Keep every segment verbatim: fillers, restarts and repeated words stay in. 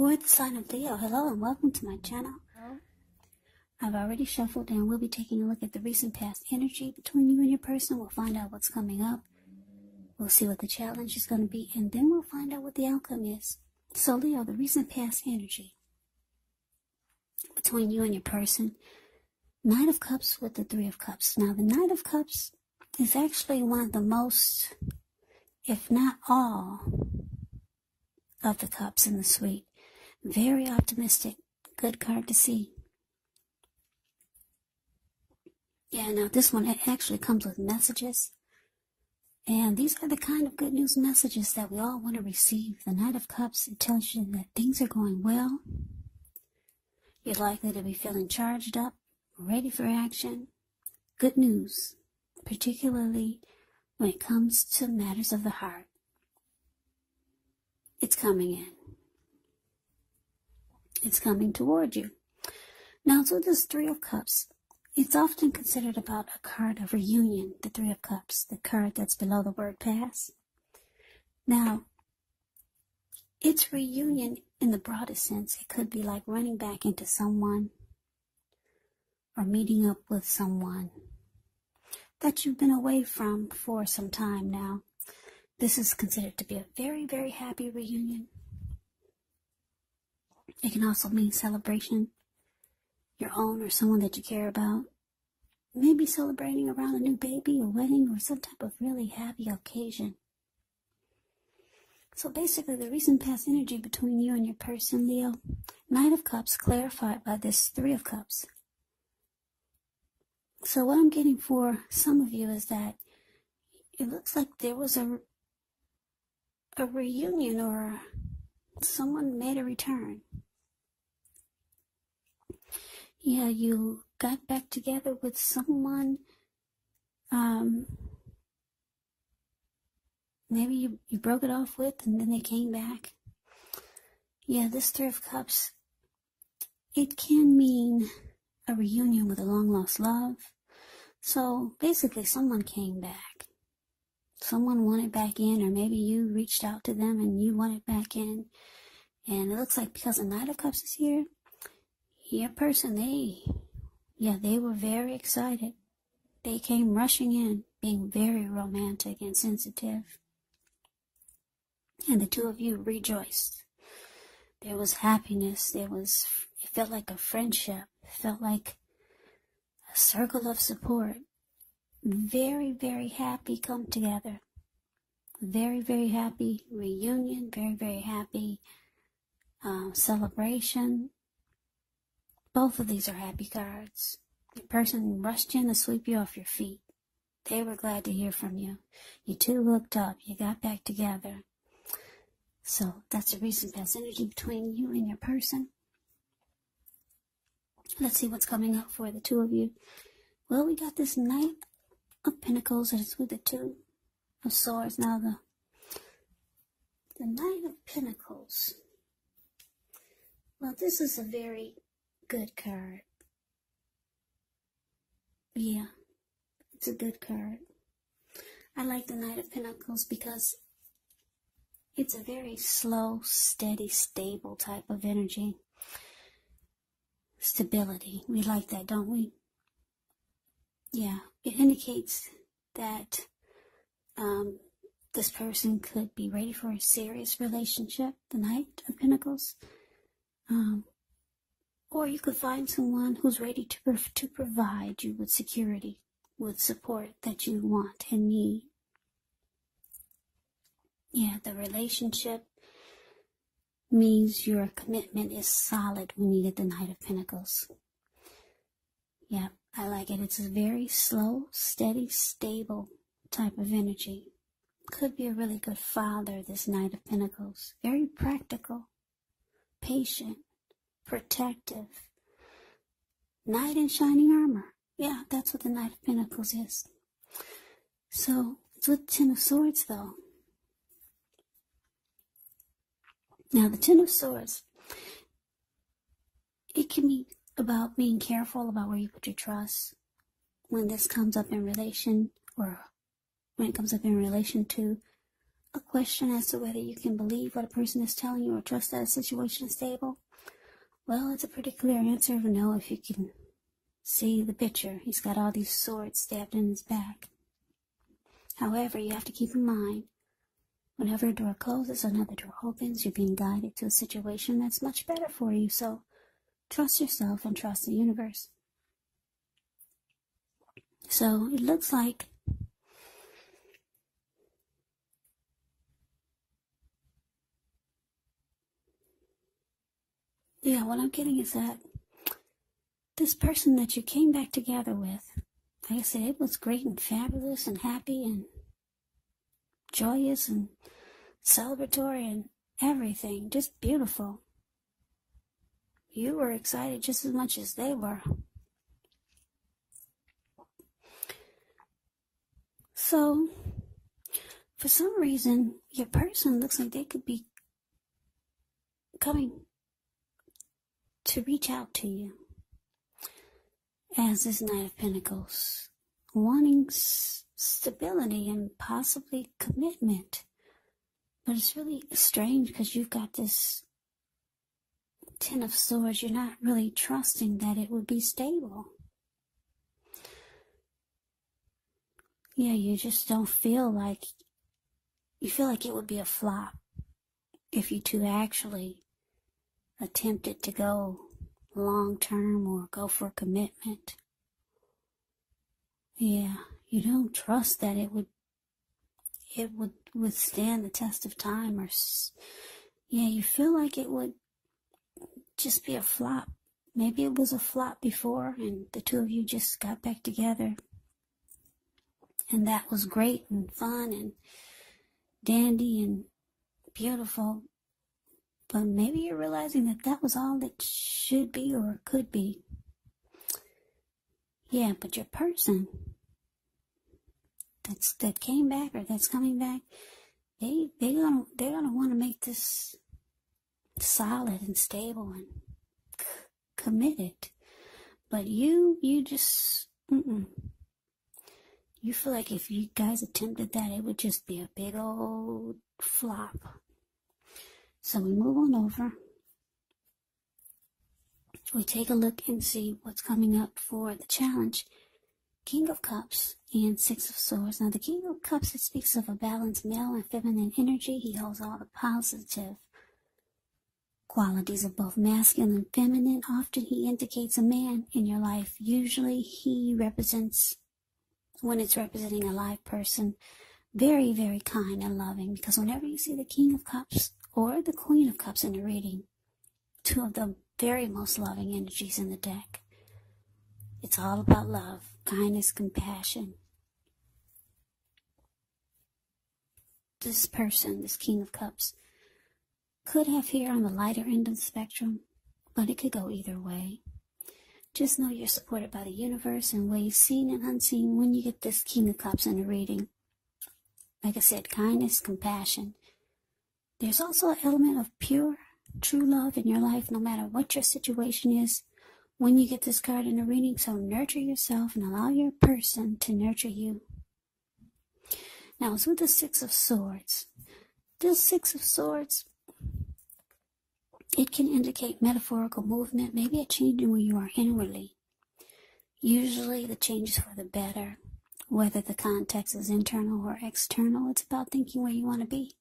for the sign of Leo. Hello and welcome to my channel. Hello. I've already shuffled and we'll be taking a look at the recent past energy between you and your person. We'll find out what's coming up. We'll see what the challenge is going to be, and then we'll find out what the outcome is. So Leo, the recent past energy between you and your person. Knight of Cups with the Three of Cups. Now the Knight of Cups is actually one of the most, if not all, of the cups in the suite. Very optimistic. Good card to see. Yeah, now this one, it actually comes with messages. And these are the kind of good news messages that we all want to receive. The Knight of Cups, it tells you that things are going well. You're likely to be feeling charged up, ready for action. Good news, particularly when it comes to matters of the heart. It's coming in. It's coming toward you. Now, so this Three of Cups, it's often considered about a card of reunion, the Three of Cups, the card that's below the word past. Now, it's reunion in the broadest sense. It could be like running back into someone or meeting up with someone that you've been away from for some time now. This is considered to be a very, very happy reunion. It can also mean celebration, your own or someone that you care about. Maybe celebrating around a new baby, a wedding, or some type of really happy occasion. So basically, the recent past energy between you and your person, Leo, Knight of Cups clarified by this Three of Cups. So what I'm getting for some of you is that it looks like there was a a reunion, or someone made a return. Yeah, you got back together with someone. Um, maybe you, you broke it off with, and then they came back. Yeah, this Three of Cups, it can mean a reunion with a long-lost love. So basically, someone came back. Someone wanted back in, or maybe you reached out to them and you wanted back in. And it looks like because the Knight of Cups is here, your person, they, yeah, they were very excited. They came rushing in, being very romantic and sensitive. And the two of you rejoiced. There was happiness. There was, it felt like a friendship. It felt like a circle of support. Very, very happy come together. Very, very happy reunion. Very, very happy um, celebration. Both of these are happy cards. The person rushed in to sweep you off your feet. They were glad to hear from you. You two hooked up. You got back together. So that's the recent past energy between you and your person. Let's see what's coming up for the two of you. Well, we got this Knight of Pentacles, and it's with the Two of Swords. Now the the Knight of Pentacles. Well, this is a very good card. Yeah, it's a good card. I like the Knight of Pentacles because it's a very slow, steady, stable type of energy. Stability. We like that, don't we? Yeah, it indicates that um, this person could be ready for a serious relationship, the Knight of Pentacles. Um, or you could find someone who's ready to, pro to provide you with security, with support that you want and need. Yeah, the relationship means your commitment is solid when you get the Knight of Pentacles. Yeah. I like it. It's a very slow, steady, stable type of energy. Could be a really good father, this Knight of Pentacles. Very practical, patient, protective. Knight in shining armor. Yeah, that's what the Knight of Pentacles is. So, it's with the Ten of Swords, though. Now, the Ten of Swords, it can be about being careful about where you put your trust when this comes up in relation, or when it comes up in relation to a question as to whether you can believe what a person is telling you or trust that a situation is stable? Well, it's a pretty clear answer of no if you can see the picture. He's got all these swords stabbed in his back. However, you have to keep in mind, whenever a door closes, another door opens. You're being guided to a situation that's much better for you, so trust yourself and trust the universe. So it looks like yeah, what I'm getting is that this person that you came back together with, like I said, it was great and fabulous and happy and joyous and celebratory and everything, just beautiful. You were excited just as much as they were. So, for some reason, your person looks like they could be coming to reach out to you as this Knight of Pentacles, wanting stability and possibly commitment. But it's really strange because you've got this Ten of Swords. You're not really trusting that it would be stable. Yeah, you just don't feel like, you feel like it would be a flop if you two actually attempted to go long-term or go for a commitment. Yeah, you don't trust that it would it would withstand the test of time, or yeah, you feel like it would just be a flop. Maybe it was a flop before and the two of you just got back together and that was great and fun and dandy and beautiful. But maybe you're realizing that that was all that should be or could be. Yeah, but your person that's that came back or that's coming back, they they gonna they're gonna want to make this solid and stable and c committed. But you you just mm-mm. You feel like if you guys attempted that, it would just be a big old flop. So we move on over. We take a look and see what's coming up for the challenge. King of Cups and Six of Swords. Now the King of Cups, it speaks of a balanced male and feminine energy. He holds all the positive qualities of both masculine and feminine. Often he indicates a man in your life. Usually he represents, when it's representing a live person, very, very kind and loving. Because whenever you see the King of Cups or the Queen of Cups in the reading, two of the very most loving energies in the deck, it's all about love, kindness, compassion. This person, this King of Cups, could have here on the lighter end of the spectrum, but it could go either way. Just know you're supported by the universe in ways seen and unseen when you get this King of Cups in the reading. Like I said, kindness, compassion. There's also an element of pure, true love in your life, no matter what your situation is, when you get this card in the reading. So nurture yourself and allow your person to nurture you. Now, it's with the Six of Swords. This Six of Swords, it can indicate metaphorical movement, maybe a change in where you are inwardly. Usually the change is for the better. Whether the context is internal or external, it's about thinking where you want to be.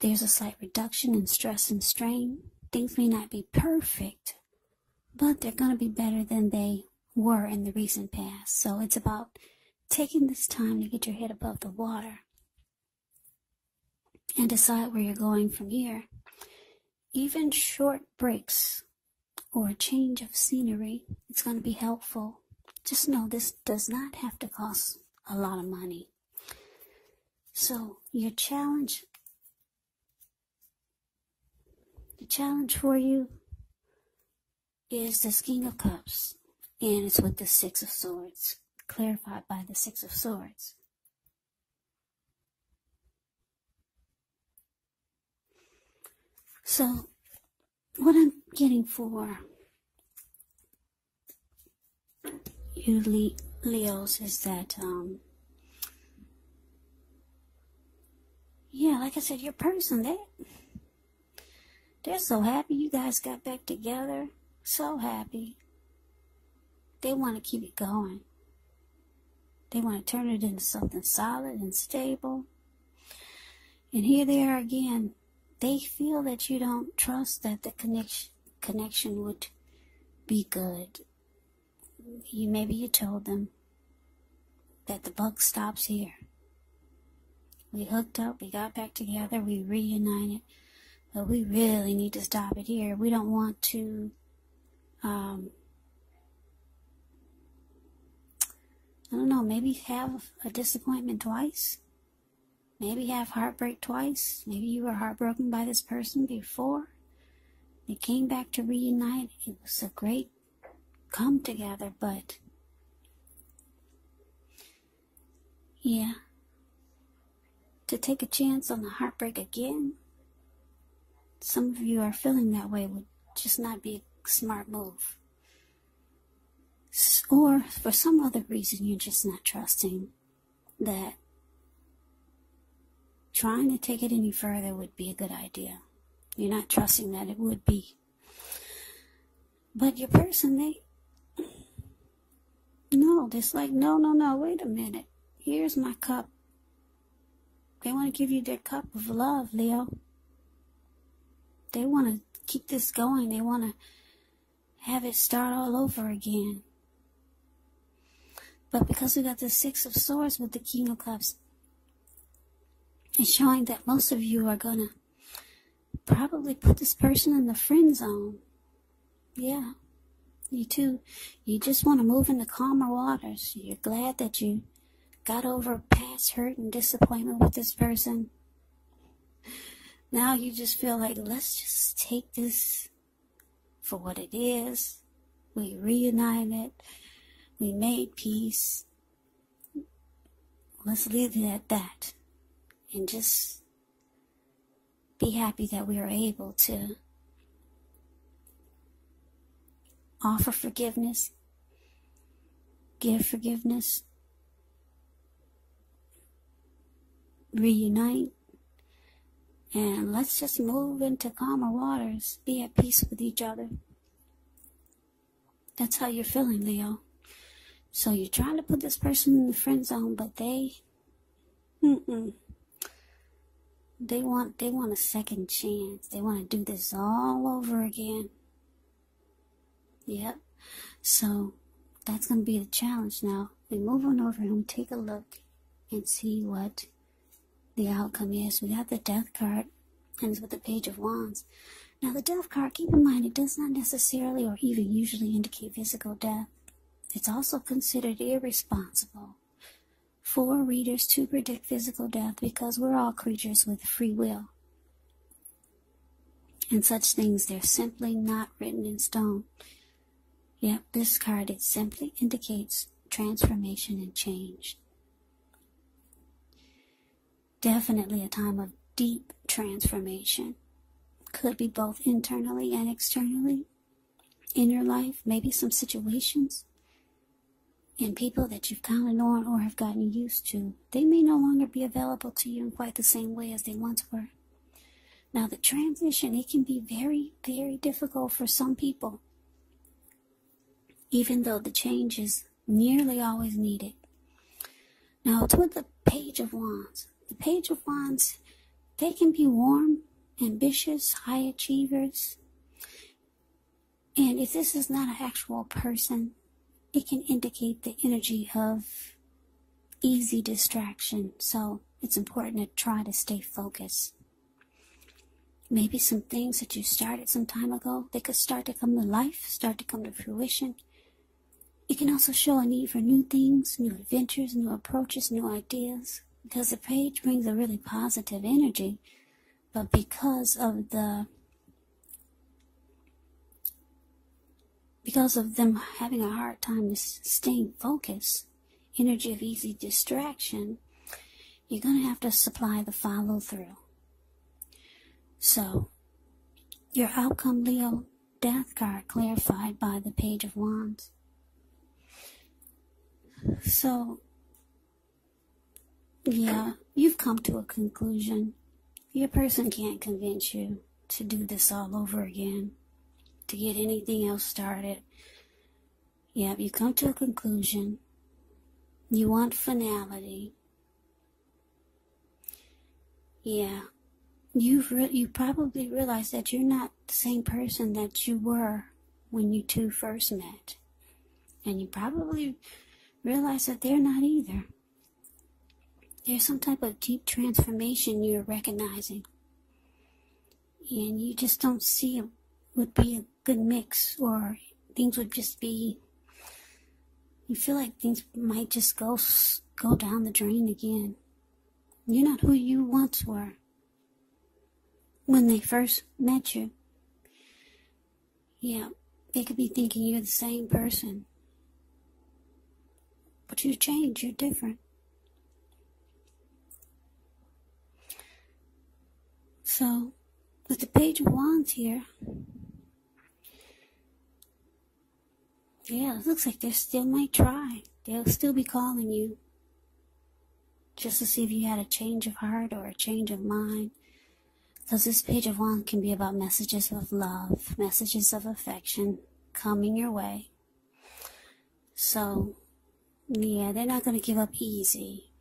There's a slight reduction in stress and strain. Things may not be perfect, but they're going to be better than they were in the recent past. So it's about taking this time to get your head above the water and decide where you're going from here. Even short breaks or a change of scenery, it's going to be helpful. Just know this does not have to cost a lot of money. So your challenge The challenge for you is this King of Cups, and it's with the Six of Swords, clarified by the Six of Swords. So, what I'm getting for you Le Leos is that um, Yeah, like I said, your person, they, they're so happy you guys got back together. So happy. They want to keep it going. They want to turn it into something solid and stable. And here they are again. They feel that you don't trust that the connection connection would be good. You maybe you told them that the buck stops here. We hooked up, we got back together, we reunited, but we really need to stop it here. We don't want to um I don't know, maybe have a disappointment twice. Maybe have heartbreak twice. Maybe you were heartbroken by this person before. They came back to reunite. It was a great come together, but yeah, to take a chance on the heartbreak again, some of you are feeling that way, would just not be a smart move. Or for some other reason, you're just not trusting that trying to take it any further would be a good idea. You're not trusting that it would be. But your person, they, no, it's like, no, no, no, wait a minute. Here's my cup. They want to give you their cup of love, Leo. They want to keep this going. They want to have it start all over again. But because we got the Six of Swords with the King of Cups, it's showing that most of you are gonna probably put this person in the friend zone. Yeah, you too. You just want to move into calmer waters. You're glad that you got over past hurt and disappointment with this person. Now you just feel like, let's just take this for what it is. We reunited. We made peace. Let's leave it at that. And just be happy that we are able to offer forgiveness, give forgiveness, reunite, and let's just move into calmer waters, be at peace with each other. That's how you're feeling, Leo. So you're trying to put this person in the friend zone, but they, mm-mm. They want, they want a second chance. They want to do this all over again. Yep. So that's going to be the challenge now. We move on over and we take a look and see what the outcome is. We got the Death card, and it's with the Page of Wands. Now the Death card, keep in mind, it does not necessarily or even usually indicate physical death. It's also considered irresponsible for readers to predict physical death because we're all creatures with free will. And such things, they're simply not written in stone. Yep, this card, it simply indicates transformation and change. Definitely a time of deep transformation. Could be both internally and externally in your life, maybe some situations. And people that you've counted on or have gotten used to, they may no longer be available to you in quite the same way as they once were. Now the transition, it can be very, very difficult for some people, even though the change is nearly always needed. Now it's with the Page of Wands. The Page of Wands, they can be warm, ambitious, high achievers. And if this is not an actual person, it can indicate the energy of easy distraction, so it's important to try to stay focused. Maybe some things that you started some time ago, they could start to come to life, start to come to fruition. It can also show a need for new things, new adventures, new approaches, new ideas, because the page brings a really positive energy, but because of the Because of them having a hard time staying focused, energy of easy distraction, you're going to have to supply the follow through. So, your outcome, Leo, Death card clarified by the Page of Wands. So, yeah, you've come to a conclusion Your person can't convince you to do this all over again, to get anything else started. Yep, you come to a conclusion. You want finality. Yeah, you've re you probably realize that you're not the same person that you were when you two first met. And you probably realize that they're not either. There's some type of deep transformation you're recognizing. And you just don't see it would be a good mix, or things would just be, you feel like things might just go, go down the drain again. You're not who you once were when they first met you. Yeah, they could be thinking you're the same person. But you changed, you're different. So, with the Page of Wands here, yeah, it looks like they still might try. They'll still be calling you just to see if you had a change of heart or a change of mind. Because this Page of Wands can be about messages of love, messages of affection coming your way. So, yeah, they're not going to give up easy.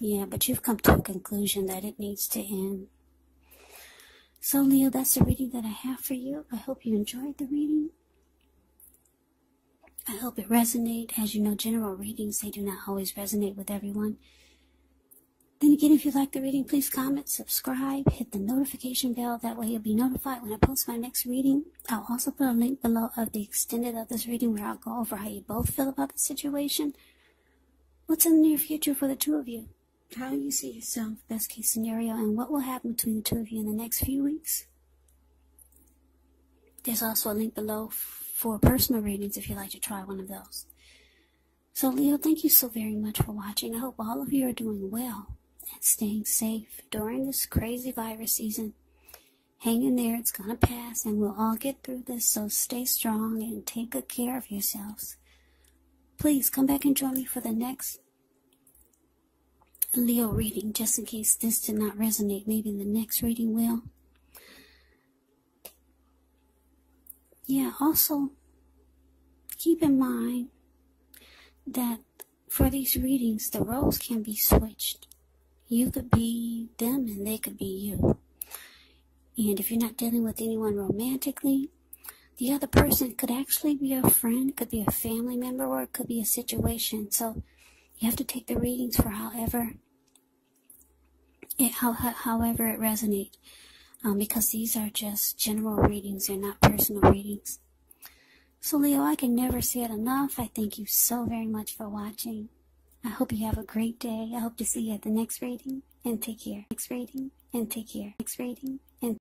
Yeah, but you've come to a conclusion that it needs to end. So, Leo, that's the reading that I have for you. I hope you enjoyed the reading. I hope it resonates. As you know, general readings, they do not always resonate with everyone. Then again, if you like the reading, please comment, subscribe, hit the notification bell. That way you'll be notified when I post my next reading. I'll also put a link below of the extended of this reading where I'll go over how you both feel about the situation. What's in the near future for the two of you? How you see yourself, best case scenario, and what will happen between the two of you in the next few weeks. There's also a link below for personal readings if you'd like to try one of those. So Leo, thank you so very much for watching. I hope all of you are doing well and staying safe during this crazy virus season. Hang in there, it's gonna pass and we'll all get through this, so stay strong and take good care of yourselves. Please come back and join me for the next Leo reading, just in case this did not resonate. Maybe the next reading will. Yeah, also keep in mind that for these readings the roles can be switched. You could be them and they could be you. And if you're not dealing with anyone romantically, the other person could actually be a friend, could be a family member, or it could be a situation. So you have to take the readings for however it, how, however it resonates, um, because these are just general readings, they're not personal readings. So Leo, I can never say it enough. I thank you so very much for watching. I hope you have a great day. I hope to see you at the next reading, and take care. Next reading, and take care. Next reading, and